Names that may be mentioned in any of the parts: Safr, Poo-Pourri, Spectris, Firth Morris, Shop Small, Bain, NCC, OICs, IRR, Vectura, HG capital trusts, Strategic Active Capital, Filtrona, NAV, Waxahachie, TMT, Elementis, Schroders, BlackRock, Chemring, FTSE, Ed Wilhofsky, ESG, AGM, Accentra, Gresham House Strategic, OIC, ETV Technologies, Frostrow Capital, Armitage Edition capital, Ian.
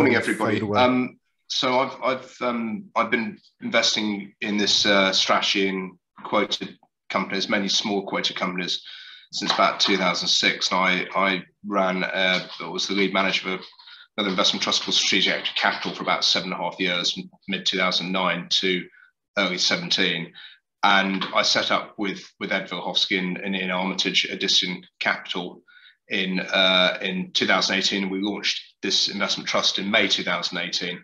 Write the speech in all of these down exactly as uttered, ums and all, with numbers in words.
Morning, everybody. Um, so I've I've um, I've been investing in this uh, strategy in quoted companies, mainly small quoted companies, since about two thousand six. And I I ran uh, was the lead manager of another investment trust called Strategic Active Capital for about seven and a half years, from mid two thousand nine to early seventeen. And I set up with with Ed Wilhofsky in, in, in Armitage Edition Capital in uh, in two thousand eighteen, and we launched this investment trust in May two thousand eighteen.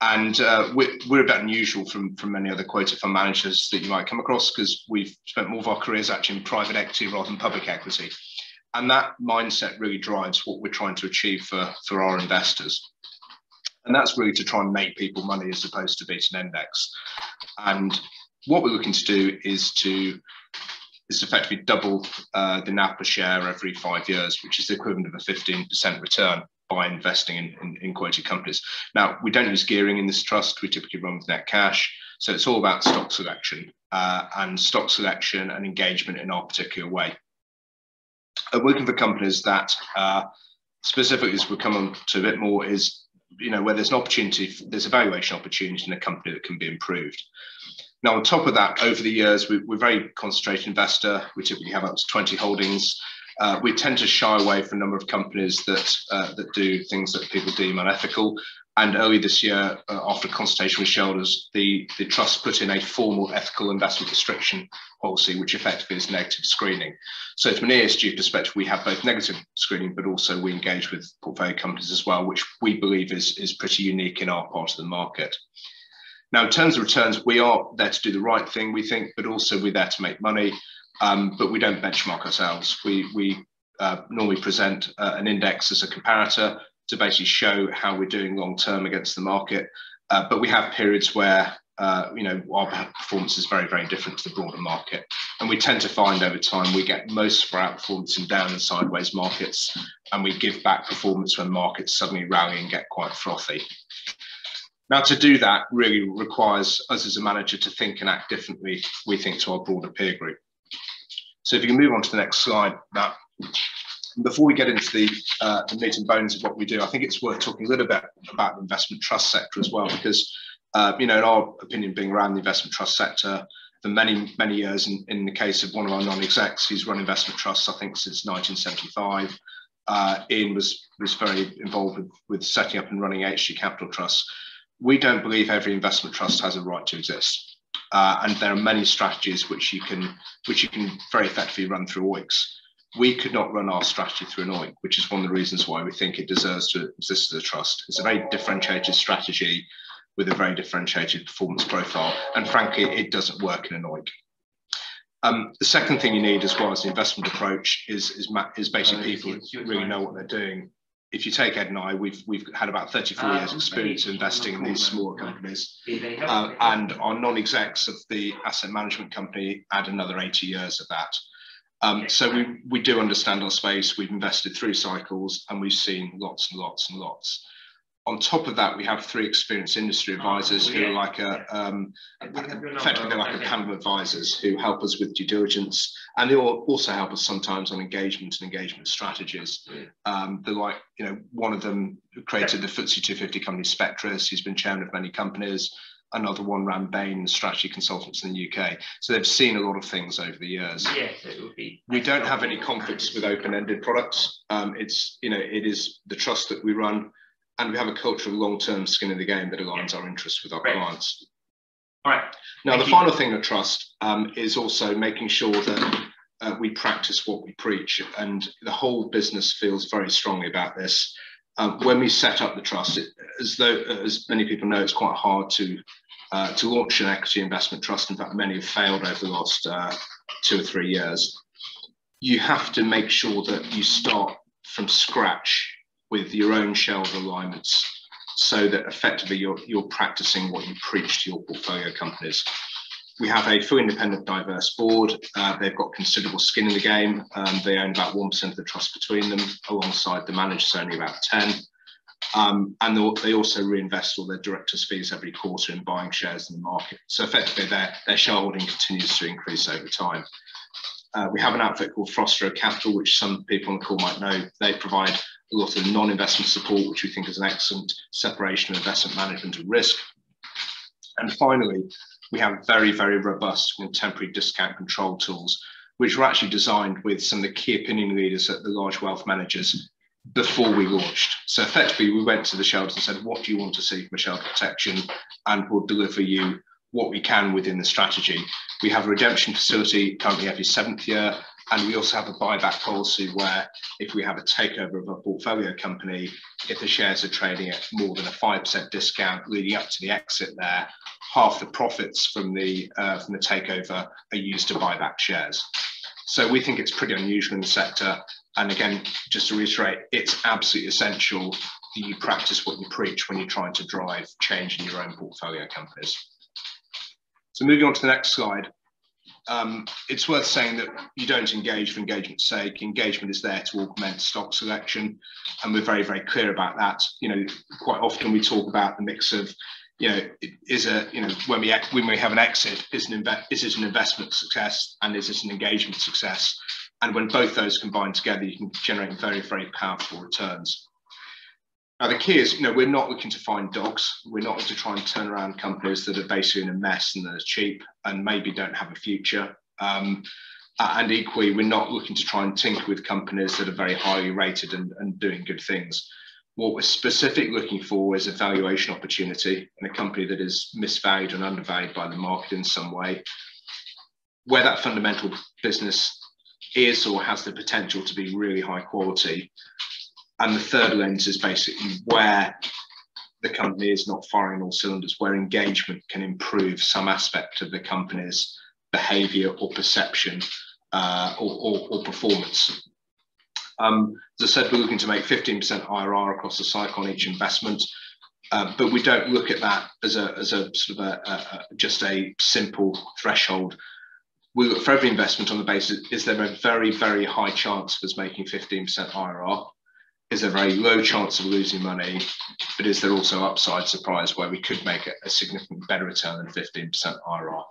And uh, we're, we're a bit unusual from from many other quoted fund managers that you might come across, because we've spent more of our careers actually in private equity rather than public equity, and that mindset really drives what we're trying to achieve for for our investors. And that's really to try and make people money as opposed to beat an index. And what we're looking to do is to is effectively double uh, the N A V per share every five years, which is the equivalent of a fifteen percent return by investing in, in, in quoted companies. Now, we don't use gearing in this trust. We typically run with net cash. So it's all about stock selection uh, and stock selection and engagement in our particular way. Uh, working for companies that uh, specifically, as we'll come on to a bit more, is, you know, where there's an opportunity, there's a valuation opportunity in a company that can be improved. Now, on top of that, over the years, we, we're a very concentrated investor. We typically have up to twenty holdings. Uh, we tend to shy away from a number of companies that, uh, that do things that people deem unethical. And early this year, uh, after consultation with shareholders, the, the trust put in a formal ethical investment restriction policy, which effectively is negative screening. So from an E S G perspective, we have both negative screening, but also we engage with portfolio companies as well, which we believe is, is pretty unique in our part of the market. Now, in terms of returns, we are there to do the right thing, we think, but also we're there to make money, um, but we don't benchmark ourselves. We, we uh, normally present uh, an index as a comparator to basically show how we're doing long-term against the market, uh, but we have periods where, uh, you know, our performance is very, very different to the broader market. And we tend to find over time we get most of our outperformance in down and sideways markets, and we give back performance when markets suddenly rally and get quite frothy. Now, to do that really requires us as a manager to think and act differently, we think, to our broader peer group. So if you can move on to the next slide. Now, before we get into the, uh, the meat and bones of what we do, I think it's worth talking a little bit about the investment trust sector as well, because, uh, you know, in our opinion, being around the investment trust sector for many, many years, in, in the case of one of our non-execs, he's run investment trusts, I think, since nineteen seventy-five. Uh, Ian was, was very involved with, with setting up and running H G Capital Trusts. We don't believe every investment trust has a right to exist, uh, and there are many strategies which you can which you can very effectively run through O I Cs. We could not run our strategy through an O I C, which is one of the reasons why we think it deserves to exist as a trust. It's a very differentiated strategy with a very differentiated performance profile, and frankly, it doesn't work in an O I C. Um, the second thing you need, as well as the investment approach, is is, is basically people who really know what they're doing. If you take Ed and I, we've, we've had about thirty-four uh, years experience investing in these smaller companies, uh, and our non-execs of the asset management company add another eighty years of that. Um, so we, we do understand our space. We've invested through cycles, and we've seen lots and lots and lots. On top of that, we have three experienced industry advisors who are like a, um, effectively they're like a panel of advisors who help us with due diligence, and they will also help us sometimes on engagement and engagement strategies. Um, they're like, you know, one of them created the F T S E two fifty company Spectris. He's been chairman of many companies. Another one ran Bain, strategy consultants in the U K. So they've seen a lot of things over the years. Yes, it would be. We don't have any conflicts with open-ended products. Um, it's, you know, it is the trust that we run. And we have a culture of long-term skin in the game that aligns yeah. our interests with our Great. clients. All right. Now, Thank the you. final thing of trust um, is also making sure that uh, we practice what we preach. And the whole business feels very strongly about this. Um, when we set up the trust, it, as though, as many people know, it's quite hard to uh, to launch an equity investment trust. In fact, many have failed over the last uh, two or three years. You have to make sure that you start from scratch with your own shareholder alignments, so that effectively you're, you're practicing what you preach to your portfolio companies. We have a fully independent, diverse board. Uh, they've got considerable skin in the game. Um, they own about one percent of the trust between them, alongside the managers only about ten. Um, and they also reinvest all their directors' fees every quarter in buying shares in the market. So effectively their, their shareholding continues to increase over time. Uh, we have an outfit called Frostrow Capital, which some people on the call might know. They provide a lot of non-investment support, which we think is an excellent separation of investment management and risk. And finally, we have very, very robust contemporary discount control tools, which were actually designed with some of the key opinion leaders at the large wealth managers before we launched. So effectively, we went to the shareholders and said, what do you want to see from a shareholder protection? And we'll deliver you what we can within the strategy. We have a redemption facility currently every seventh year, and we also have a buyback policy where if we have a takeover of a portfolio company, if the shares are trading at more than a five percent discount leading up to the exit there, half the profits from the, uh, from the takeover are used to buy back shares. So we think it's pretty unusual in the sector. And again, just to reiterate, it's absolutely essential that you practice what you preach when you're trying to drive change in your own portfolio companies. So moving on to the next slide, um, it's worth saying that you don't engage for engagement's sake. Engagement is there to augment stock selection, and we're very, very clear about that. You know, quite often we talk about the mix of, you know, is a, you know, when we when we have an exit, is an inve is it an investment success and is it an engagement success? And when both those combine together, you can generate very, very powerful returns. Now, the key is, you know, we're not looking to find dogs. We're not looking to try and turn around companies that are basically in a mess and that are cheap and maybe don't have a future. Um, and equally, we're not looking to try and tinker with companies that are very highly rated and, and doing good things. What we're specifically looking for is a valuation opportunity in a company that is misvalued and undervalued by the market in some way, where that fundamental business is or has the potential to be really high quality. And the third lens is basically where the company is not firing all cylinders, where engagement can improve some aspect of the company's behavior or perception uh, or, or, or performance. Um, as I said, we're looking to make fifteen percent I R R across the cycle on each investment, uh, but we don't look at that as a, as a sort of a, a, a, just a simple threshold. We look for every investment on the basis, is there a very, very high chance of us making fifteen percent I R R? Is there a very low chance of losing money, but is there also upside surprise where we could make a significant better return than fifteen percent I R R?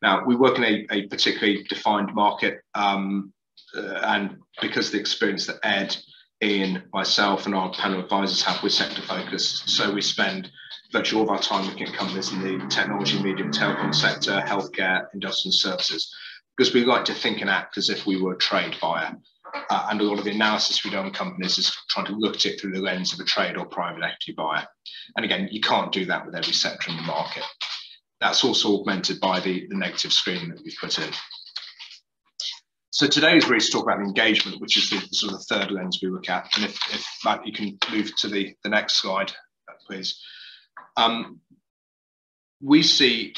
Now, we work in a, a particularly defined market, um, uh, and because of the experience that Ed, Ian, myself and our panel of advisors have, we're sector focused, so we spend virtually all of our time looking at companies in the technology, media and telecom sector, healthcare, industrial services, because we like to think and act as if we were a trade buyer. Uh, and a lot of the analysis we do on companies is trying to look at it through the lens of a trade or private equity buyer. And again, you can't do that with every sector in the market. That's also augmented by the, the negative screen that we've put in. So today is really to talk about engagement, which is the, the sort of the third lens we look at. And if, if Matt, you can move to the, the next slide, please. Um, we see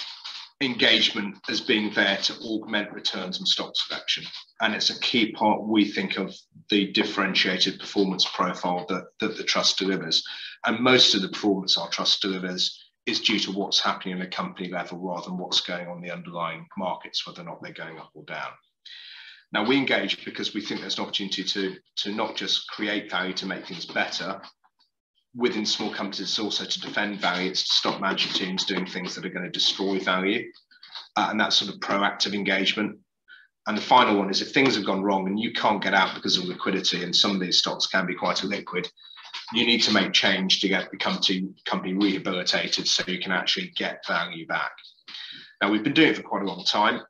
engagement as being there to augment returns and stock selection. And it's a key part, we think, of the differentiated performance profile that, that the trust delivers. And most of the performance our trust delivers is due to what's happening at a company level rather than what's going on in the underlying markets, whether or not they're going up or down. Now, we engage because we think there's an opportunity to, to not just create value to make things better. Within small companies, it's also to defend value. It's to stop management teams doing things that are going to destroy value. Uh, and that's sort of proactive engagement. And the final one is if things have gone wrong and you can't get out because of liquidity, and some of these stocks can be quite illiquid, you need to make change to get the company, company rehabilitated so you can actually get value back. Now, we've been doing it for quite a long time,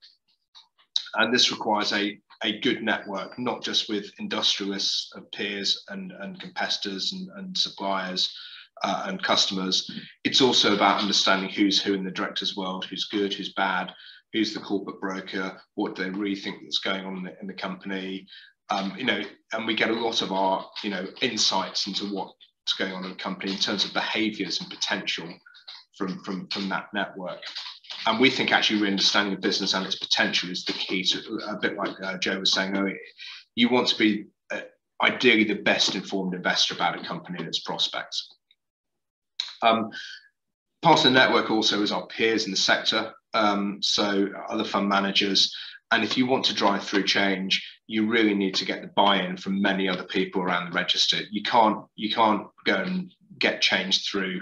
and this requires a, a good network, not just with industrialists and peers and, and competitors and, and suppliers uh, and customers. It's also about understanding who's who in the directors' world, who's good, who's bad, who's the corporate broker, what do they really think that's going on in the, in the company, um, you know, and we get a lot of our, you know, insights into what's going on in the company in terms of behaviours and potential from, from, from that network. And we think actually re-understanding the business and its potential is the key to, a bit like uh, Joe was saying earlier, you want to be uh, ideally the best informed investor about a company and its prospects. Um, part of the network also is our peers in the sector. Um, so other fund managers, and if you want to drive through change, you really need to get the buy-in from many other people around the register. You can't you can't go and get change through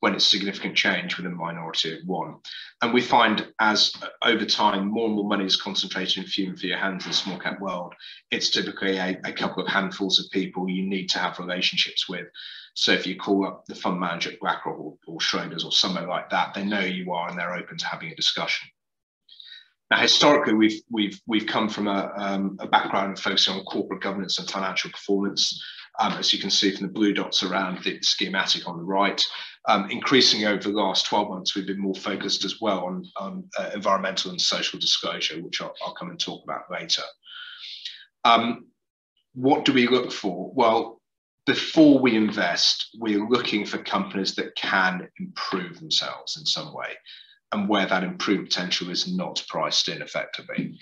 when it's significant change with a minority of one. And we find as over time, more and more money is concentrated in few and fewer hands in the small cap world, it's typically a, a couple of handfuls of people you need to have relationships with. So if you call up the fund manager at BlackRock or, or Schroders or somewhere like that, they know you are and they're open to having a discussion. Now, historically, we've, we've, we've come from a, um, a background focusing on corporate governance and financial performance. Um, as you can see from the blue dots around the schematic on the right, um, increasingly over the last twelve months, we've been more focused as well on, on uh, environmental and social disclosure, which I'll, I'll come and talk about later. Um, what do we look for? Well, before we invest, we're looking for companies that can improve themselves in some way and where that improved potential is not priced in effectively.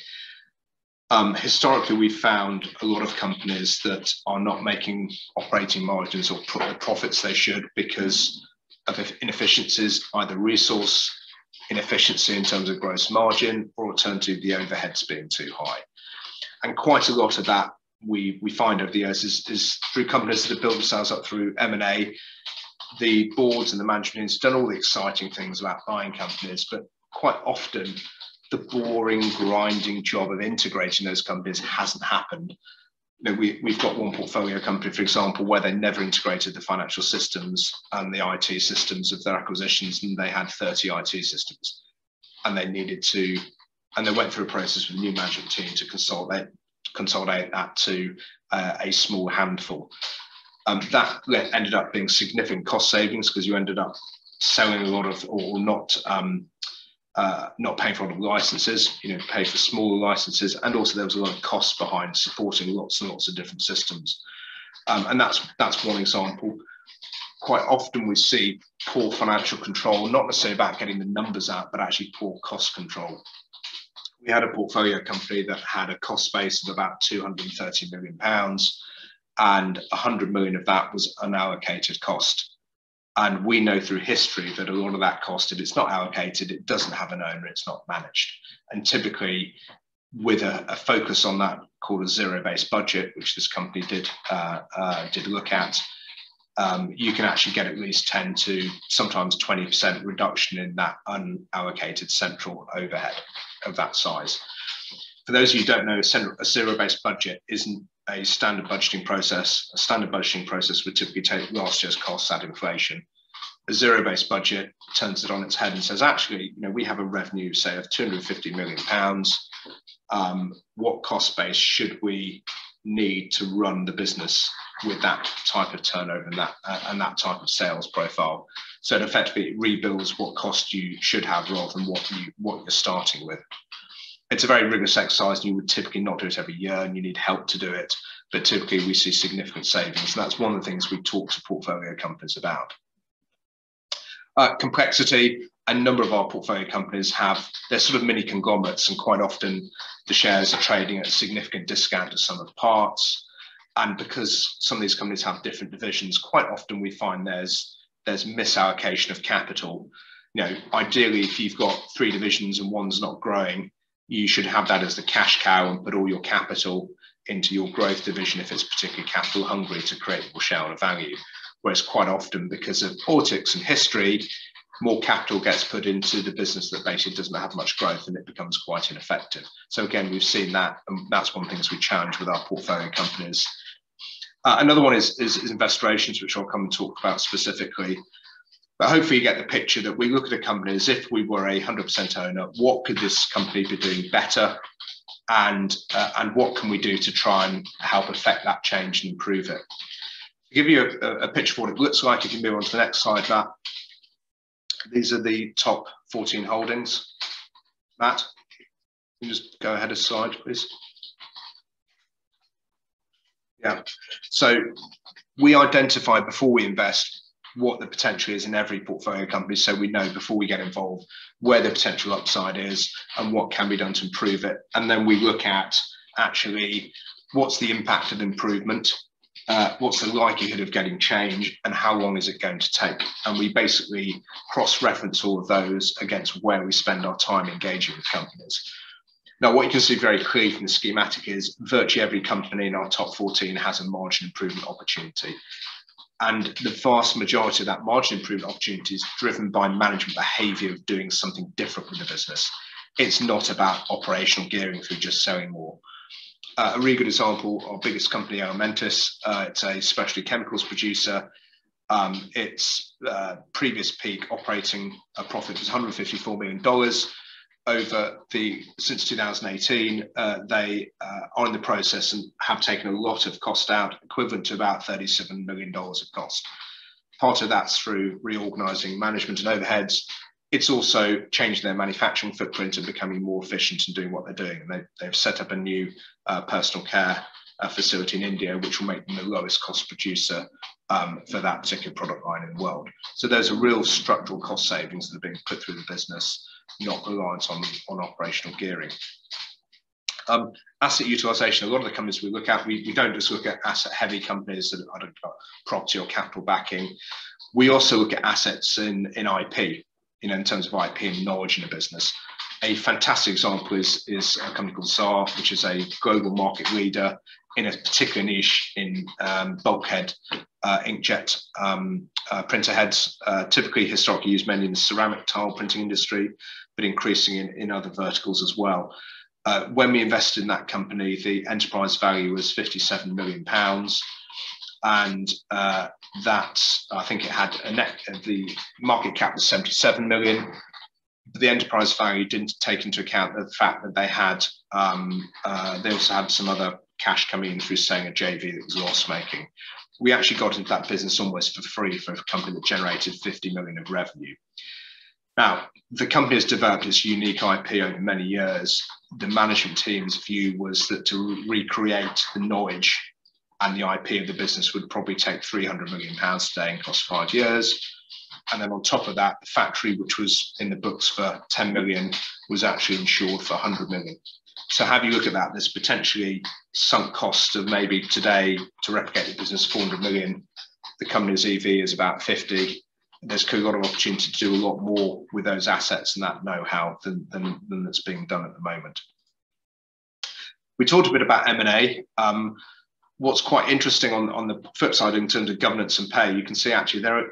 Um, historically, we've found a lot of companies that are not making operating margins or pr the profits they should because of inefficiencies, either resource inefficiency in terms of gross margin, or alternatively, the overheads being too high. And quite a lot of that we, we find over the years is, is through companies that have built themselves up through M and A. The boards and the management have done all the exciting things about buying companies, but quite often, the boring, grinding job of integrating those companies hasn't happened. You know, we, we've got one portfolio company, for example, where they never integrated the financial systems and the I T systems of their acquisitions, and they had thirty I T systems. And they needed to, and they went through a process with a new management team to consolidate, consolidate that to uh, a small handful. Um, that ended up being significant cost savings because you ended up selling a lot of, or not, um, Uh, not paying for a lot of licenses, you know, pay for smaller licenses, and also there was a lot of cost behind supporting lots and lots of different systems. Um, and that's, that's one example. Quite often we see poor financial control, not necessarily about getting the numbers out, but actually poor cost control. We had a portfolio company that had a cost base of about two hundred and thirty million pounds, and one hundred million of that was unallocated cost. And we know through history that a lot of that cost, if it's not allocated, it doesn't have an owner, it's not managed. And typically with a, a focus on that called a zero-based budget, which this company did, uh, uh, did look at, um, you can actually get at least ten to sometimes twenty percent reduction in that unallocated central overhead of that size. For those of you who don't know, a zero-based budget isn't a standard budgeting process. A standard budgeting process would typically take last year's costs, add inflation. A zero-based budget turns it on its head and says, actually, you know, we have a revenue, say, of two hundred and fifty million pounds. Um, what cost base should we need to run the business with that type of turnover and that, uh, and that type of sales profile? So it effectively rebuilds what cost you should have rather than what, you, what you're starting with. It's a very rigorous exercise, and you would typically not do it every year, and you need help to do it. But typically, we see significant savings, and that's one of the things we talk to portfolio companies about. Uh, complexity. A number of our portfolio companies have, they're sort of mini conglomerates, and quite often the shares are trading at a significant discount to some of the parts. And because some of these companies have different divisions, quite often we find there's there's misallocation of capital. You know, ideally, if you've got three divisions and one's not growing, you should have that as the cash cow and put all your capital into your growth division if it's particularly capital hungry to create more shareholder value. Whereas quite often, because of politics and history, more capital gets put into the business that basically doesn't have much growth and it becomes quite ineffective. So again, we've seen that, and that's one of the things we challenge with our portfolio companies. Uh, another one is, is, is investor relations, which I'll come and talk about specifically. But hopefully you get the picture that we look at a company as if we were a one hundred percent owner. What could this company be doing better? And, uh, and what can we do to try and help affect that change and improve it? To give you a, a picture of what it looks like, if you move on to the next slide, Matt. These are the top fourteen holdings. Matt, can you just go ahead a slide, please? Yeah. So we identify before we invest what the potential is in every portfolio company, so we know before we get involved where the potential upside is and what can be done to improve it. And then we look at actually what's the impact of improvement, uh, what's the likelihood of getting change, and how long is it going to take. And we basically cross-reference all of those against where we spend our time engaging with companies. Now, what you can see very clearly from the schematic is virtually every company in our top fourteen has a margin improvement opportunity. And the vast majority of that margin improvement opportunity is driven by management behavior of doing something different with the business. It's not about operational gearing through just selling more. Uh, a really good example, our biggest company, Elementis, uh, it's a specialty chemicals producer. Um, its uh, previous peak operating profit was one hundred fifty-four million dollars. Over the, since two thousand eighteen, uh, they uh, are in the process and have taken a lot of cost out, equivalent to about thirty-seven million dollars of cost. Part of that's through reorganizing management and overheads. It's also changed their manufacturing footprint and becoming more efficient in doing what they're doing. And they, they've set up a new uh, personal care uh, facility in India, which will make them the lowest cost producer um, for that particular product line in the world. So there's a real structural cost savings that are being put through the business, not reliance on, on operational gearing. Um, asset utilization, a lot of the companies we look at, we, we don't just look at asset heavy companies that have property or capital backing. We also look at assets in, in I P. You know, in terms of I P and knowledge in a business. A fantastic example is, is a company called Safr, which is a global market leader in a particular niche in um, bulkhead uh, inkjet um, uh, printer heads, uh, typically historically used mainly in the ceramic tile printing industry, but increasing in, in other verticals as well. Uh, when we invested in that company, the enterprise value was fifty-seven million pounds. And uh, that, I think it had a net, the market cap was seventy-seven million, but the enterprise value didn't take into account the fact that they had, um, uh, they also had some other cash coming in through selling a J V that was loss making. We actually got into that business almost for free for a company that generated fifty million of revenue. Now, the company has developed its unique I P over many years. The management team's view was that to recreate the knowledge and the I P of the business would probably take three hundred million pounds today and cost five years. And then on top of that, the factory, which was in the books for ten million, was actually insured for one hundred million. So have you look at that, there's potentially sunk cost of maybe today to replicate the business, four hundred million. The company's E V is about fifty. There's a lot of opportunity to do a lot more with those assets and that know-how than, than, than that's being done at the moment. We talked a bit about M and A. Um, What's quite interesting on, on the flip side in terms of governance and pay, you can see actually there are,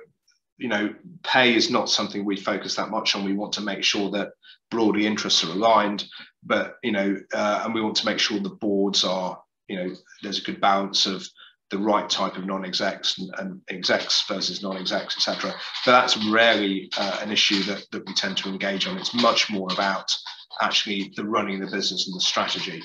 you know, pay is not something we focus that much on. We want to make sure that broadly interests are aligned, but, you know, uh, and we want to make sure the boards are, you know, there's a good balance of the right type of non-execs and, and execs versus non-execs, et cetera. But that's rarely uh, an issue that, that we tend to engage on. It's much more about actually the running of the business and the strategy.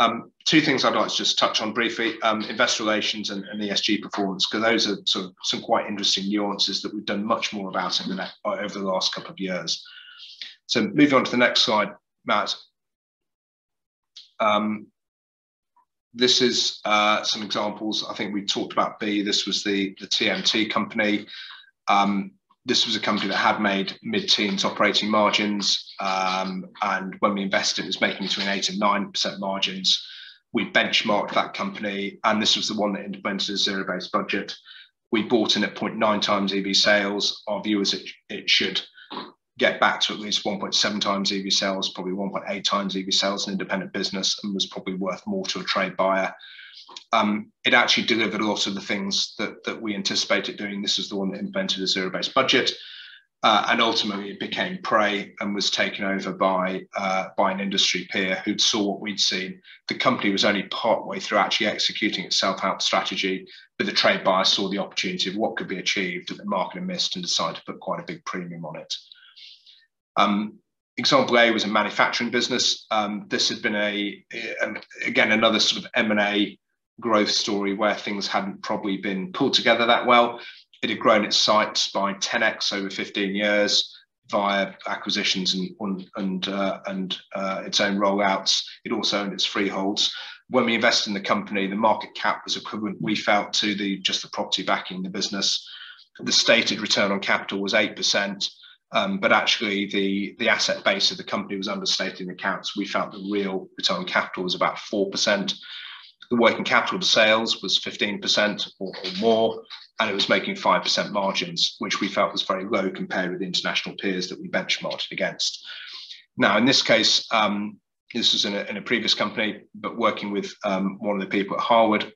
Um, two things I'd like to just touch on briefly, um, investor relations and, and E S G performance, because those are sort of some quite interesting nuances that we've done much more about in the net, over the last couple of years. So moving on to the next slide, Matt. Um, this is uh, some examples. I think we talked about B. This was the, the T M T company. Um, This was a company that had made mid-teens operating margins, um, and when we invested, it was making between eight and nine percent margins. We benchmarked that company, and this was the one that implemented a zero-based budget. We bought in at zero point nine times E V sales. Our view is it, it should get back to at least one point seven times E V sales, probably one point eight times E V sales, an independent business, and was probably worth more to a trade buyer. Um, it actually delivered a lot of the things that, that we anticipated doing. This is the one that invented a zero-based budget, uh, and ultimately it became prey and was taken over by, uh, by an industry peer who saw what we'd seen. The company was only partway through actually executing its self-help strategy, but the trade buyer saw the opportunity of what could be achieved that the market had missed and decided to put quite a big premium on it. Um, Example A was a manufacturing business. Um, this had been a, again, another sort of M and A growth story where things hadn't probably been pulled together that well. It had grown its sites by ten X over fifteen years via acquisitions and, and, uh, and uh, its own rollouts. It also owned its freeholds. When we invested in the company, the market cap was equivalent, we felt, to the just the property backing the business. The stated return on capital was eight percent. Um, but actually the, the asset base of the company was understated in the accounts. We felt the real return on capital was about four percent. The working capital to sales was fifteen percent or, or more, and it was making five percent margins, which we felt was very low compared with the international peers that we benchmarked against. Now, in this case, um, this was in a, in a previous company, but working with um, one of the people at Harvard,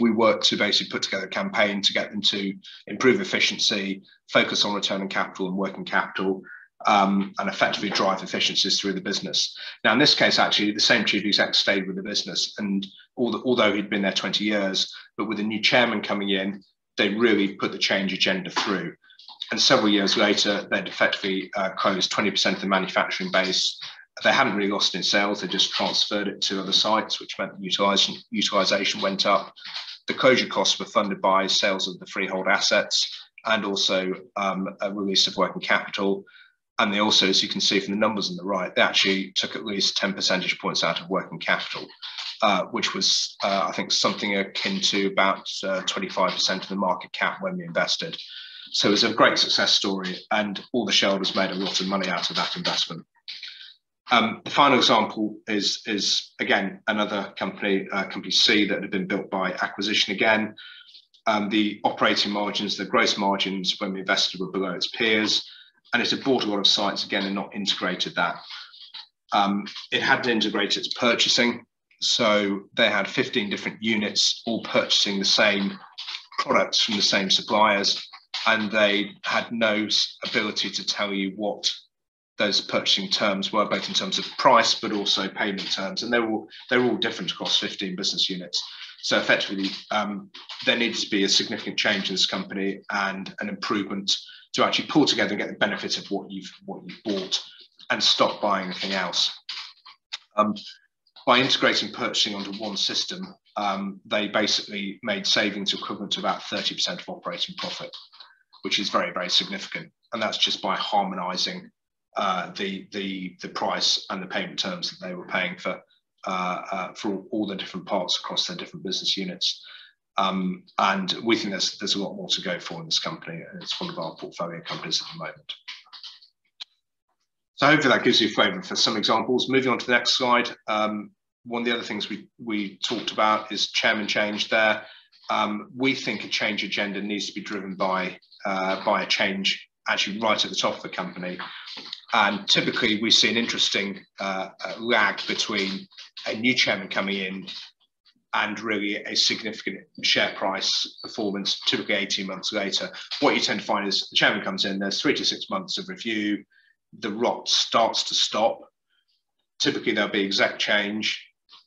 we worked to basically put together a campaign to get them to improve efficiency, focus on return on capital and working capital, um, and effectively drive efficiencies through the business. Now, in this case, actually, the same chief exec stayed with the business, and although he'd been there twenty years, but with a new chairman coming in, they really put the change agenda through. And several years later, they'd effectively uh, closed twenty percent of the manufacturing base. They hadn't really lost in sales, they just transferred it to other sites, which meant utilization, utilization went up. The closure costs were funded by sales of the freehold assets and also um, a release of working capital. And they also, as you can see from the numbers on the right, they actually took at least ten percentage points out of working capital, uh, which was, uh, I think, something akin to about uh, twenty-five percent of the market cap when we invested. So it was a great success story, and all the shareholders made a lot of money out of that investment. Um, the final example is, is again, another company, uh, Company C, that had been built by acquisition again. Um, the operating margins, the gross margins when we invested were below its peers, and it had bought a lot of sites again and not integrated that. Um, it hadn't integrated its purchasing, so they had fifteen different units all purchasing the same products from the same suppliers, and they had no ability to tell you what those purchasing terms were, both in terms of price but also payment terms, and they were they were all different across fifteen business units. So effectively, um, there needed to be a significant change in this company and an improvement to actually pull together and get the benefit of what you've what you've bought, and stop buying anything else. Um, by integrating purchasing onto one system, um, they basically made savings equivalent to about thirty percent of operating profit, which is very very significant, and that's just by harmonising Uh, the the the price and the payment terms that they were paying for uh, uh, for all the different parts across their different business units, um, and we think there's there's a lot more to go for in this company, and it's one of our portfolio companies at the moment. So hopefully that gives you a flavour for some examples. Moving on to the next slide, um, one of the other things we we talked about is chairman change. There, um, we think a change agenda needs to be driven by uh, by a change actually right at the top of the company. And typically we see an interesting uh, lag between a new chairman coming in and really a significant share price performance, typically eighteen months later. What you tend to find is the chairman comes in, there's three to six months of review, the rot starts to stop. Typically there'll be exec change,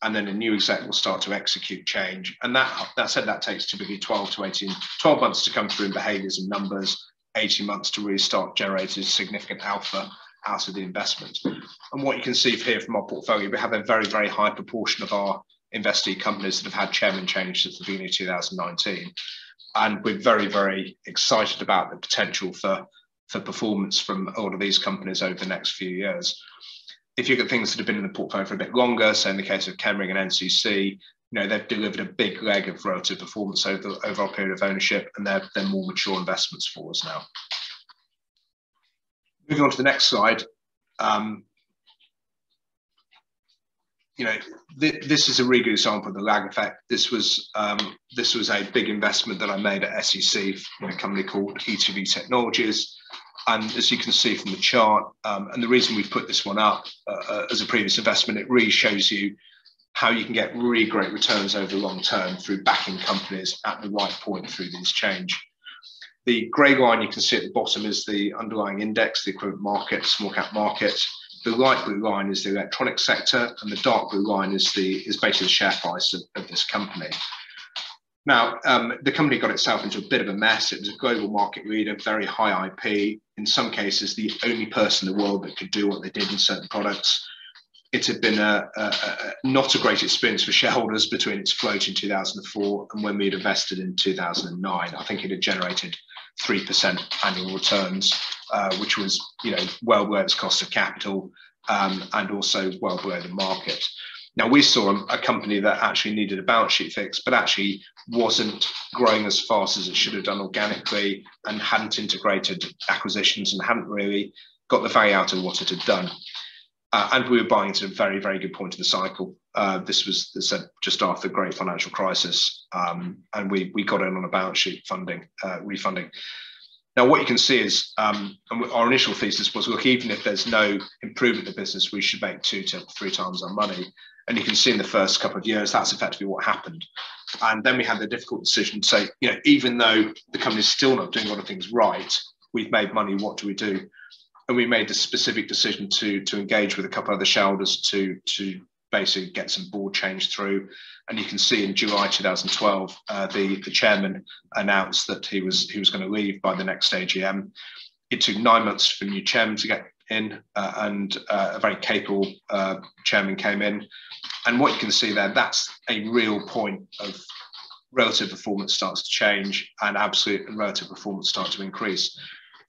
and then a new exec will start to execute change. And that, that said, that takes typically twelve to eighteen, twelve months to come through in behaviours and numbers, eighteen months to really start generating significant alpha out of the investment. And what you can see here from our portfolio, we have a very, very high proportion of our investee companies that have had chairman change since the beginning of two thousand nineteen. And we're very, very excited about the potential for, for performance from all of these companies over the next few years. If you look at things that have been in the portfolio for a bit longer, so in the case of Chemring and N C C, you know, they've delivered a big leg of relative performance over, over our period of ownership, and they're, they're more mature investments for us now. Moving on to the next slide, um, you know, th this is a really good example of the lag effect. This was, um, this was a big investment that I made at S E C in a company called E T V Technologies. And as you can see from the chart, um, and the reason we've put this one up uh, as a previous investment, it really shows you how you can get really great returns over the long term through backing companies at the right point through this change. The grey line you can see at the bottom is the underlying index, the equivalent market, small cap market. The light blue line is the electronic sector, and the dark blue line is the is basically the share price of, of this company. Now, um, the company got itself into a bit of a mess. It was a global market leader, very high I P, in some cases the only person in the world that could do what they did in certain products. It had been a, a, a, not a great experience for shareholders between its float in two thousand four and when we had invested in two thousand nine. I think it had generated three percent annual returns, uh, which was, you know, well below its cost of capital, um, and also well below the market. Now, we saw a company that actually needed a balance sheet fix, but actually wasn't growing as fast as it should have done organically, and hadn't integrated acquisitions, and hadn't really got the value out of what it had done. Uh, and we were buying at a very, very good point of the cycle. Uh, this was this, uh, just after the great financial crisis, um, and we, we got in on a balance sheet funding, uh, refunding. Now, what you can see is, um, and our initial thesis was, look, even if there's no improvement in the business, we should make two to three times our money. And you can see in the first couple of years, that's effectively what happened. And then we had the difficult decision to say, you know, even though the company's still not doing a lot of things right, we've made money, what do we do? And we made the specific decision to, to engage with a couple of other shareholders to, to basically get some board change through. And you can see in July two thousand twelve, uh, the, the chairman announced that he was, he was going to leave by the next A G M. It took nine months for the new chairman to get in, uh, and uh, a very capable uh, chairman came in. And what you can see there, that's a real point of relative performance starts to change and absolute and relative performance start to increase.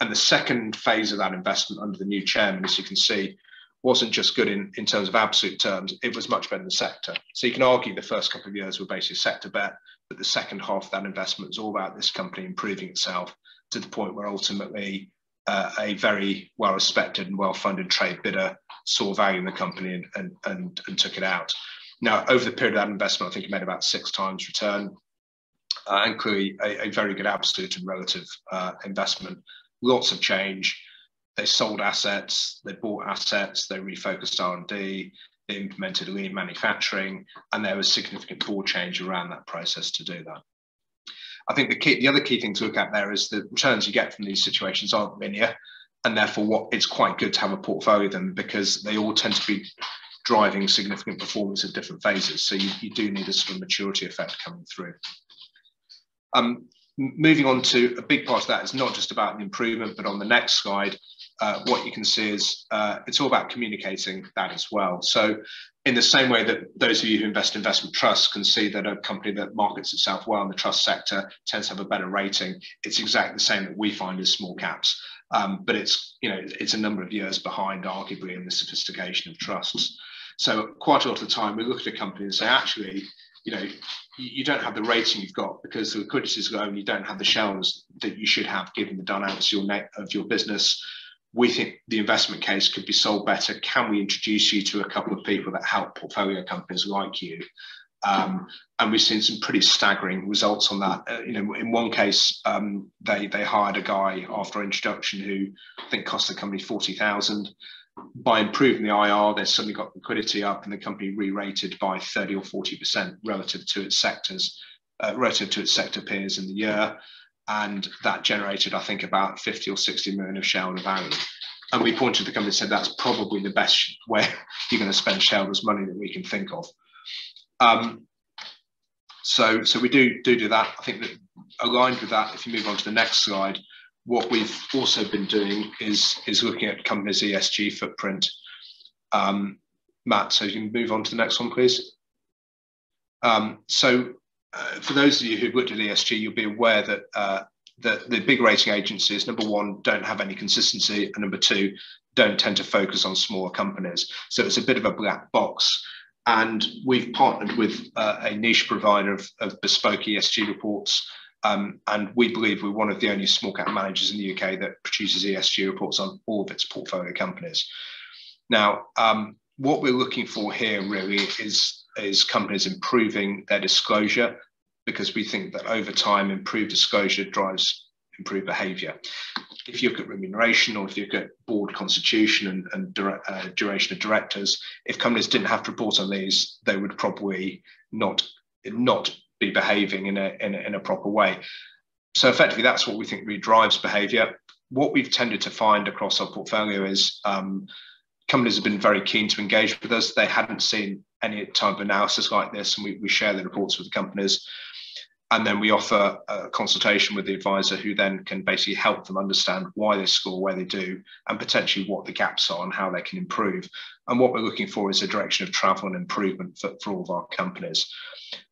And the second phase of that investment under the new chairman, as you can see, wasn't just good in, in terms of absolute terms, it was much better than the sector. So you can argue the first couple of years were basically sector bet, but the second half of that investment was all about this company improving itself to the point where ultimately uh, a very well-respected and well-funded trade bidder saw value in the company and, and, and, and took it out. Now, over the period of that investment, I think it made about six times return, uh, and clearly a, a very good absolute and relative uh, investment. Lots of change. They sold assets, they bought assets, they refocused R and D, they implemented lean manufacturing, and there was significant board change around that process to do that. I think the key, the other key thing to look at there is the returns you get from these situations aren't linear, and therefore what it's quite good to have a portfolio of them because they all tend to be driving significant performance at different phases. So you, you do need a sort of maturity effect coming through. Um, Moving on to a big part of that is not just about an improvement, but on the next slide, uh, what you can see is uh, it's all about communicating that as well. So in the same way that those of you who invest in investment trusts can see that a company that markets itself well in the trust sector tends to have a better rating, it's exactly the same that we find as small caps. Um, but it's, you know, it's a number of years behind, arguably, in the sophistication of trusts. So quite a lot of the time we look at a company and say, actually, you know, you don't have the rating you've got because the liquidity is low and you don't have the shares that you should have given the dynamics of your, net, of your business. We think the investment case could be sold better. Can we introduce you to a couple of people that help portfolio companies like you? Um, and we've seen some pretty staggering results on that. Uh, you know, in one case, um, they, they hired a guy after introduction who I think cost the company forty thousand. By improving the I R, they've suddenly got liquidity up and the company re-rated by thirty or forty percent relative to its sectors, uh, relative to its sector peers in the year. And that generated, I think, about fifty or sixty million of shareholder value. And we pointed to the company and said, that's probably the best way you're going to spend shareholders' money that we can think of. Um, so, so we do, do do that. I think that aligned with that, if you move on to the next slide, what we've also been doing is, is looking at companies' E S G footprint. Um, Matt, so you can move on to the next one, please. Um, so uh, for those of you who've looked at E S G, you'll be aware that, uh, that the big rating agencies, number one, don't have any consistency, and number two, don't tend to focus on smaller companies. So it's a bit of a black box. And we've partnered with uh, a niche provider of, of bespoke E S G reports. Um, and we believe we're one of the only small cap managers in the U K that produces E S G reports on all of its portfolio companies. Now, um, what we're looking for here really is, is companies improving their disclosure, because we think that over time, improved disclosure drives improved behaviour. If you look at remuneration, or if you look at board constitution and, and dura uh, duration of directors, if companies didn't have to report on these, they would probably not, not be behaving in a, in a, in a proper way. So effectively, that's what we think really drives behaviour. What we've tended to find across our portfolio is um, companies have been very keen to engage with us. They hadn't seen any type of analysis like this, and we, we share the reports with the companies. And then we offer a consultation with the advisor, who then can basically help them understand why they score where they do, and potentially what the gaps are and how they can improve. And what we're looking for is a direction of travel and improvement for, for all of our companies.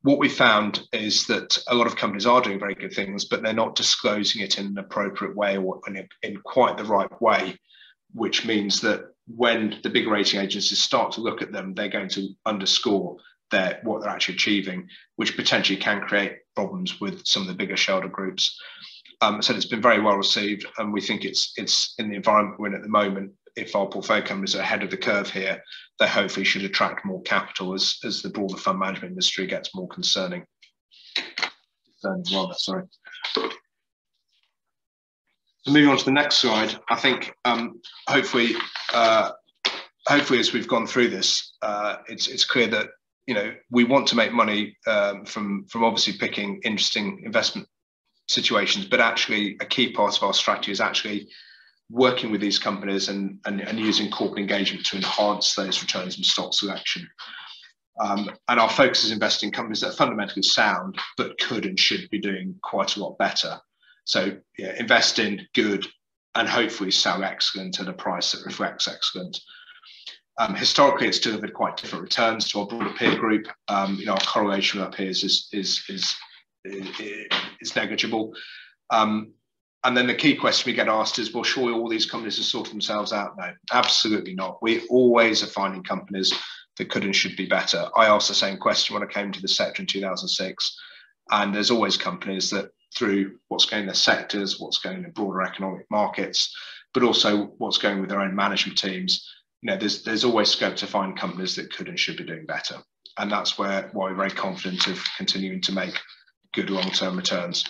What we found is that a lot of companies are doing very good things, but they're not disclosing it in an appropriate way or in, in quite the right way, which means that when the big rating agencies start to look at them, they're going to underscore their, what they're actually achieving, which potentially can create problems with some of the bigger shareholder groups. Um, so it's been very well received, and we think it's, it's in the environment we're in at the moment. If our portfolio companies are ahead of the curve here, they hopefully should attract more capital as, as the broader fund management industry gets more concerning. Well, sorry. So moving on to the next slide, I think um, hopefully uh, hopefully as we've gone through this, uh, it's it's clear that, you know, we want to make money um, from from obviously picking interesting investment situations, but actually a key part of our strategy is actually working with these companies and, and, and using corporate engagement to enhance those returns and stock selection. Um, and our focus is investing in companies that are fundamentally sound, but could and should be doing quite a lot better. So yeah, invest in good and hopefully sell excellent at a price that reflects excellent. Um, historically, it's delivered quite different returns to our broader peer group. Um, you know, our correlation with our peers is, is, is, is, is negligible. Um, And then the key question we get asked is, well, surely all these companies have sorted themselves out? No, absolutely not. We always are finding companies that could and should be better. I asked the same question when I came to the sector in two thousand six. And there's always companies that through what's going in their sectors, what's going in the broader economic markets, but also what's going with their own management teams, you know, there's, there's always scope to find companies that could and should be doing better. And that's where why we're very confident of continuing to make good long-term returns.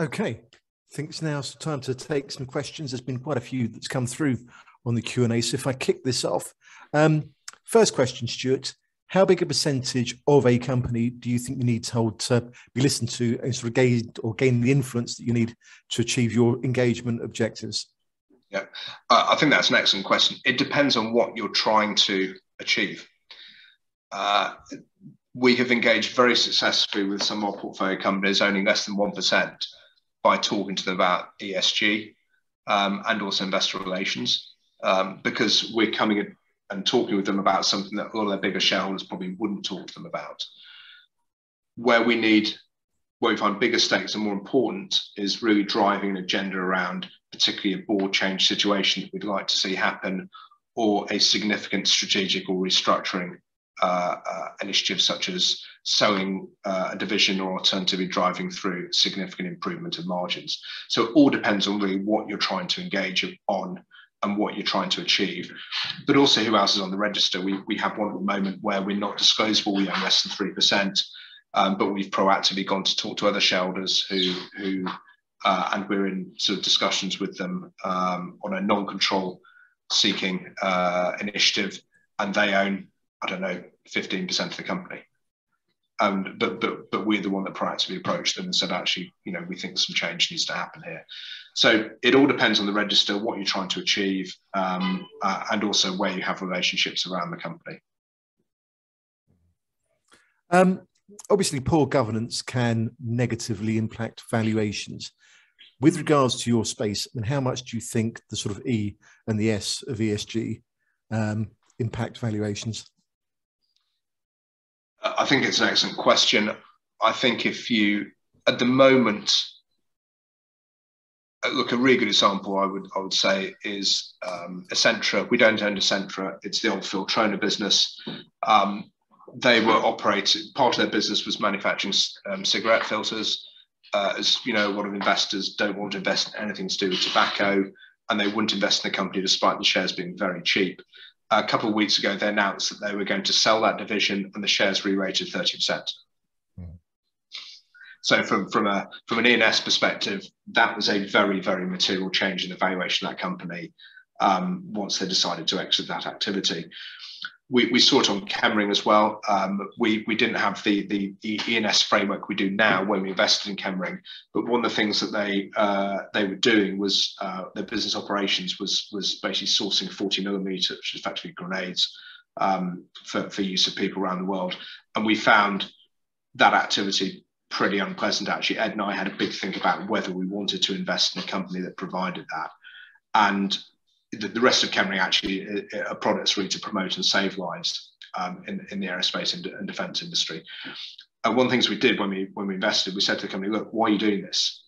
Okay, I think it's now time to take some questions. There's been quite a few that's come through on the Q and A, so if I kick this off. Um, first question, Stuart, how big a percentage of a company do you think you need to hold to be listened to and sort of gain or gain the influence that you need to achieve your engagement objectives? Yeah, uh, I think that's an excellent question. It depends on what you're trying to achieve. Uh, we have engaged very successfully with some of our portfolio companies owning less than one percent. By talking to them about E S G um, and also investor relations, um, because we're coming in and talking with them about something that all their bigger shareholders probably wouldn't talk to them about. Where we need, where we find bigger stakes and more important is really driving an agenda around particularly a board change situation that we'd like to see happen, or a significant strategic or restructuring Uh, uh, initiatives such as selling uh, a division or alternatively driving through significant improvement of margins. So it all depends on really what you're trying to engage on and what you're trying to achieve, but also who else is on the register. We, we have one at the moment where we're not disclosable, we own less than three percent, um, but we've proactively gone to talk to other shareholders who, who uh, and we're in sort of discussions with them um, on a non-control seeking uh, initiative, and they own, I don't know, fifteen percent of the company. Um, but, but, but we're the one that proactively approached them and said, actually, you know, we think some change needs to happen here. So it all depends on the register, what you're trying to achieve, um, uh, and also where you have relationships around the company. Um, obviously, poor governance can negatively impact valuations. With regards to your space, I mean, how much do you think the sort of E and the S of E S G um, impact valuations? I think it's an excellent question. I think if you, at the moment, look, a really good example I would I would say is um, Accentra. We don't own Accentra. It's the old Filtrona business. Um, they were operating, part of their business was manufacturing um, cigarette filters. Uh, as you know, a lot of investors don't want to invest in anything to do with tobacco, and they wouldn't invest in the company despite the shares being very cheap. A couple of weeks ago, they announced that they were going to sell that division, and the shares re-rated thirty percent. Mm. So from, from, a, from an E and S perspective, that was a very, very material change in the valuation of that company um, once they decided to exit that activity. We, we saw it on Chemring as well. Um, we, we didn't have the, the, the E and S framework we do now when we invested in Chemring, but one of the things that they, uh, they were doing was uh, their business operations was, was basically sourcing forty millimeter, which is effectively grenades, um, for, for use of people around the world. And we found that activity pretty unpleasant, actually. Ed and I had a big think about whether we wanted to invest in a company that provided that. And the rest of Chemring actually are products really to promote and save lives um, in, in the aerospace and, and defence industry. And one of the things we did when we when we invested, we said to the company, look, why are you doing this?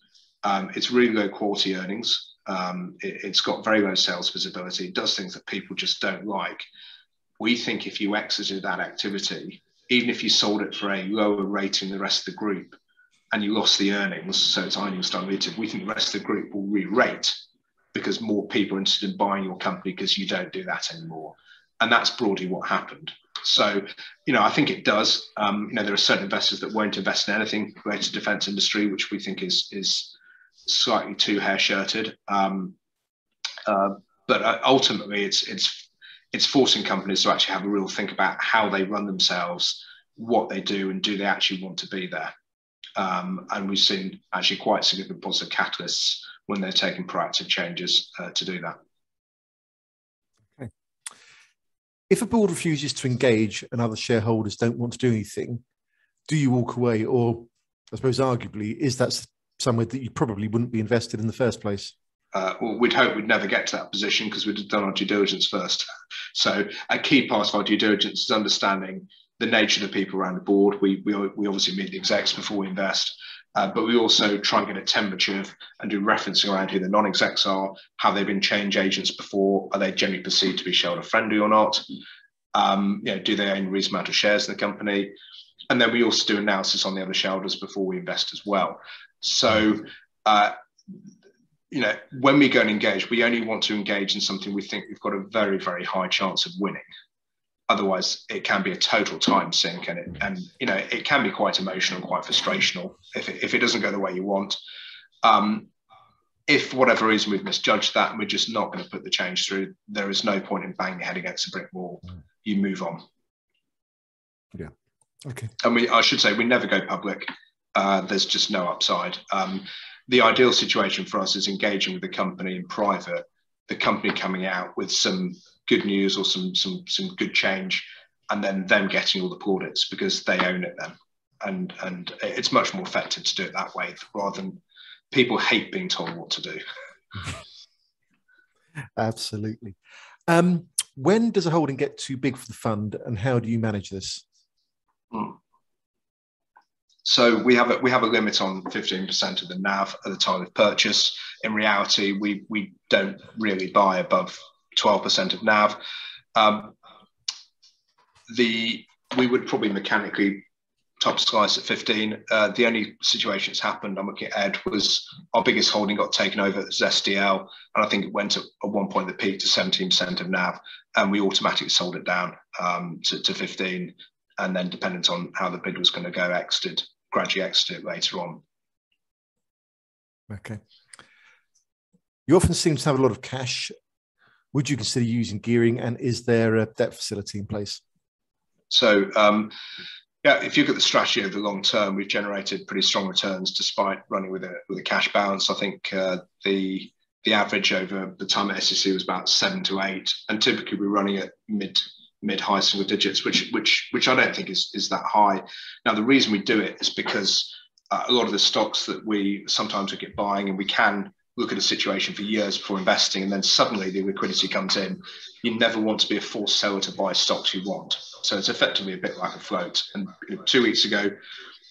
Um, it's really low quality earnings. Um, it, it's got very low sales visibility. It does things that people just don't like. We think if you exited that activity, even if you sold it for a lower rating than the rest of the group and you lost the earnings, so it's earnings diluted, we think the rest of the group will re-rate, because more people are interested in buying your company because you don't do that anymore. And that's broadly what happened. So, you know, I think it does. Um, you know, there are certain investors that won't invest in anything related to defence industry, which we think is is slightly too hair-shirted. Um, uh, but uh, ultimately, it's it's it's forcing companies to actually have a real think about how they run themselves, what they do, and do they actually want to be there. Um, and we've seen actually quite significant positive catalysts when they're taking proactive changes uh, to do that. If a board refuses to engage and other shareholders don't want to do anything, do you walk away? Or I suppose arguably, is that somewhere that you probably wouldn't be invested in the first place? Uh, well, we'd hope we'd never get to that position because we'd have done our due diligence first. So a key part of our due diligence is understanding the nature of the people around the board. We, we, we obviously meet the execs before we invest, uh, but we also try and get a temperature of, and do referencing around who the non-execs are, have they been change agents before, are they generally perceived to be shareholder friendly or not, um, you know, do they own a reasonable amount of shares in the company, and then we also do analysis on the other shareholders before we invest as well. So, uh, you know, when we go and engage, we only want to engage in something we think we've got a very, very high chance of winning. Otherwise, it can be a total time sink, and it, and you know, it can be quite emotional, quite frustrational if it, if it doesn't go the way you want. Um, if for whatever reason we've misjudged that and we're just not going to put the change through, there is no point in banging your head against a brick wall. You move on. Yeah. Okay. And we, I should say, we never go public. Uh, there's just no upside. Um, the ideal situation for us is engaging with the company in private, the company coming out with some good news or some some some good change, and then them getting all the plaudits because they own it then, and and it's much more effective to do it that way rather than people hate being told what to do. Absolutely. Um, when does a holding get too big for the fund, and how do you manage this? Hmm. So we have a we have a limit on fifteen percent of the N A V at the time of purchase. In reality, we we don't really buy above twelve percent of N A V. Um, the we would probably mechanically top slice at fifteen. Uh, the only situation that's happened, I'm looking at Ed, was our biggest holding got taken over as S D L, and I think it went at, at one point the peak to seventeen percent of N A V, and we automatically sold it down um, to, to fifteen, and then dependent on how the bid was going to go, exited, gradually exited later on. Okay. You often seem to have a lot of cash. Would you consider using gearing, and is there a debt facility in place? So, um, yeah, if you look at the strategy over the long term, we've generated pretty strong returns despite running with a with a cash balance. I think uh, the the average over the time at S E C was about seven to eight, and typically we're running at mid mid high single digits, which which which I don't think is is that high. Now, the reason we do it is because uh, a lot of the stocks that we sometimes look at buying, and we can look at a situation for years before investing, and then suddenly the liquidity comes in. You never want to be a forced seller to buy stocks you want. So it's effectively a bit like a float. And two weeks ago,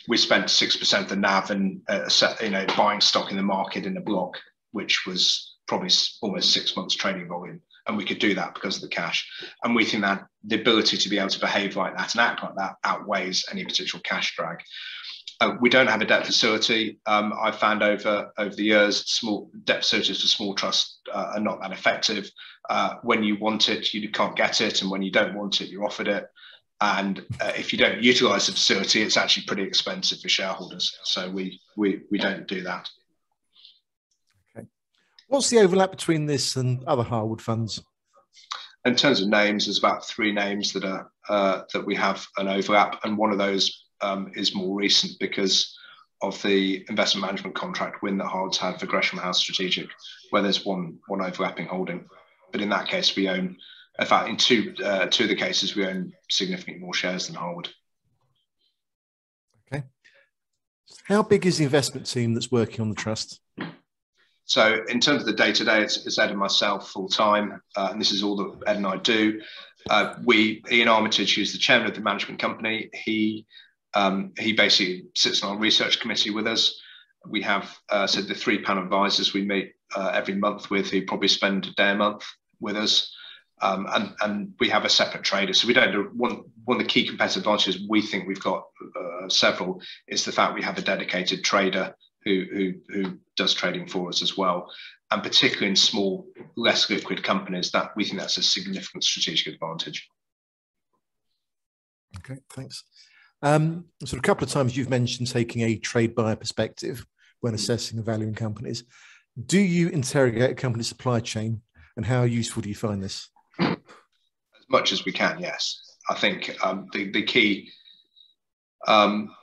we spent six percent of the N A V and uh, you know, buying stock in the market in a block, which was probably almost six months trading volume. And we could do that because of the cash. And we think that the ability to be able to behave like that and act like that outweighs any potential cash drag. Uh, we don't have a debt facility. Um, I've found over over the years, small debt facilities for small trusts uh, are not that effective. Uh, when you want it, you can't get it, and when you don't want it, you're offered it. And uh, if you don't utilise the facility, it's actually pretty expensive for shareholders. So we we we don't do that. Okay. What's the overlap between this and other hardwood funds? In terms of names, there's about three names that are uh, that we have an overlap, and one of those Um, is more recent because of the investment management contract win that Hards had for Gresham House Strategic, where there's one one overlapping holding. But in that case, we own, in fact, in two uh, two of the cases, we own significantly more shares than Hard. Okay. How big is the investment team that's working on the trust? So in terms of the day-to-day, it's, it's Ed and myself full-time, uh, and this is all that Ed and I do. Uh, we, Ian Armitage, who's the chairman of the management company, he... Um, he basically sits on our research committee with us. We have uh, so the three panel advisors we meet uh, every month with, who probably spend a day a month with us, um, and, and we have a separate trader. So we don't do one, one of the key competitive advantages we think we've got uh, several is the fact we have a dedicated trader who, who, who does trading for us as well. And particularly in small, less liquid companies, that we think that's a significant strategic advantage. Okay, thanks. Um, so a couple of times you've mentioned taking a trade buyer perspective when assessing the value in companies. Do you interrogate a company's supply chain, and how useful do you find this? As much as we can, yes. I think um, the, the key, um,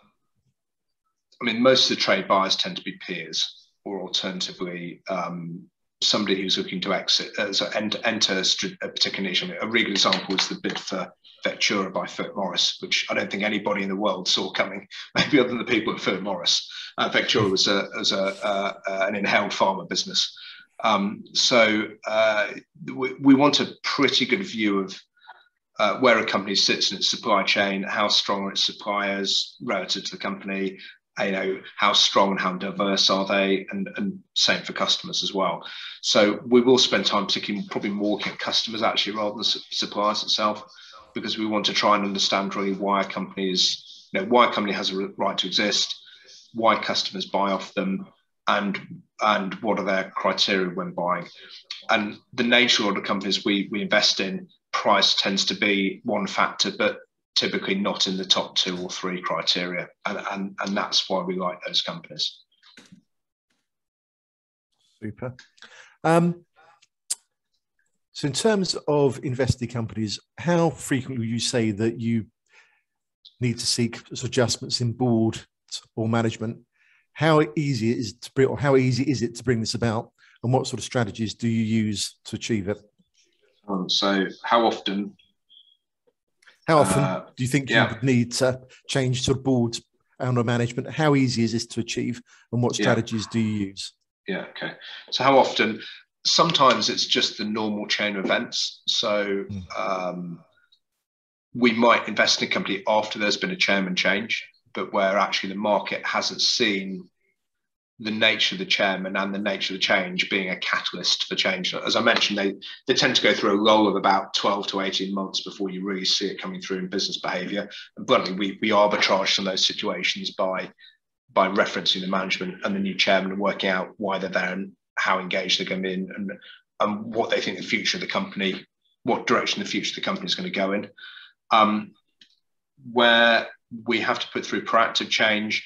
I mean, most of the trade buyers tend to be peers, or alternatively, um, somebody who's looking to exit, uh, so ent enter a particular niche. I mean, a real example is the bid for Vectura by Firth Morris, which I don't think anybody in the world saw coming, maybe other than the people at Firth Morris. Uh, Vectura was, a, was a, uh, uh, an inhaled pharma business. Um, so uh, we, we want a pretty good view of uh, where a company sits in its supply chain, how strong are its suppliers relative to the company, you know, how strong and how diverse are they, and, and same for customers as well. So we will spend time taking probably more customers actually rather than suppliers itself, because we want to try and understand really why a company is, you know, why a company has a right to exist, why customers buy off them, and and what are their criteria when buying. And the nature of the companies we, we invest in, price tends to be one factor, but typically not in the top two or three criteria. And, and, and that's why we like those companies. Super. Um, so in terms of invested companies, how frequently would you say that you need to seek adjustments in board or management? How easy is it to bring, or how easy is it to bring this about, and what sort of strategies do you use to achieve it? Um, so, how often? How often uh, do you think yeah. you would need to change to boards and/or management? How easy is this to achieve, and what strategies yeah. do you use? Yeah. Okay. So, how often? Sometimes it's just the normal chain of events. So. Mm. Um, we might invest in a company after there's been a chairman change, but where actually the market hasn't seen the nature of the chairman and the nature of the change being a catalyst for change. As I mentioned, they, they tend to go through a roll of about twelve to eighteen months before you really see it coming through in business behaviour. And bluntly, we, we arbitrage some of those situations by, by referencing the management and the new chairman and working out why they're there and how engaged they're going to be in, and, and what they think the future of the company, what direction the future of the company is going to go in. Um, where... we have to put through proactive change.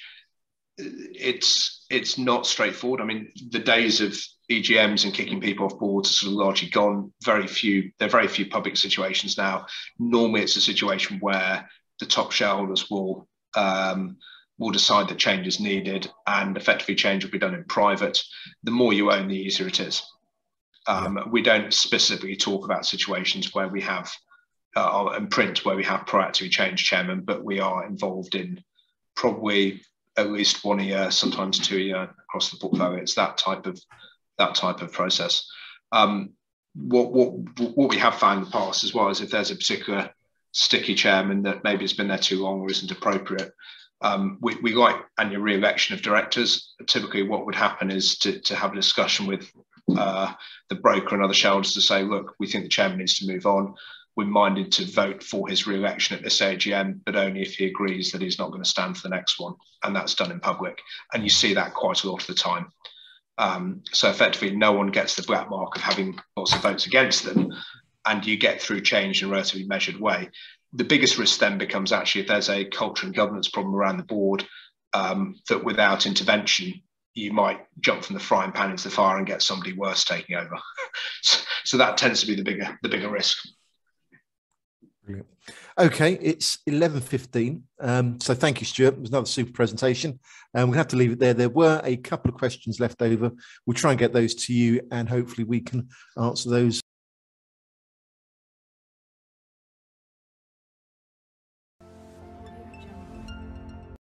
It's it's not straightforward. I mean, the days of E G Ms and kicking people off boards are sort of largely gone. Very few, there are very few public situations now. Normally, it's a situation where the top shareholders will um, will decide that change is needed, and effectively change will be done in private. The more you own, the easier it is. Um, we don't specifically talk about situations where we have. Uh, and print where we have proactively changed chairman, but we are involved in probably at least one a year, sometimes two a year across the portfolio. It's that type of that type of process. Um, what what what we have found in the past as well is if there's a particular sticky chairman that maybe has been there too long or isn't appropriate, um, we, we like annual re-election of directors. Typically, what would happen is to to have a discussion with uh, the broker and other shareholders to say, look, we think the chairman needs to move on. We're minded to vote for his re-election at this A G M, but only if he agrees that he's not going to stand for the next one. And that's done in public. And you see that quite a lot of the time. Um, so effectively, no one gets the black mark of having lots of votes against them. And you get through change in a relatively measured way. The biggest risk then becomes actually if there's a culture and governance problem around the board, um, that without intervention, you might jump from the frying pan into the fire and get somebody worse taking over. so, so that tends to be the bigger, the bigger risk. Brilliant. Okay, it's eleven fifteen. Um, so thank you, Stuart. It was another super presentation. Um, we'll have to leave it there. There were a couple of questions left over. We'll try and get those to you, and hopefully we can answer those.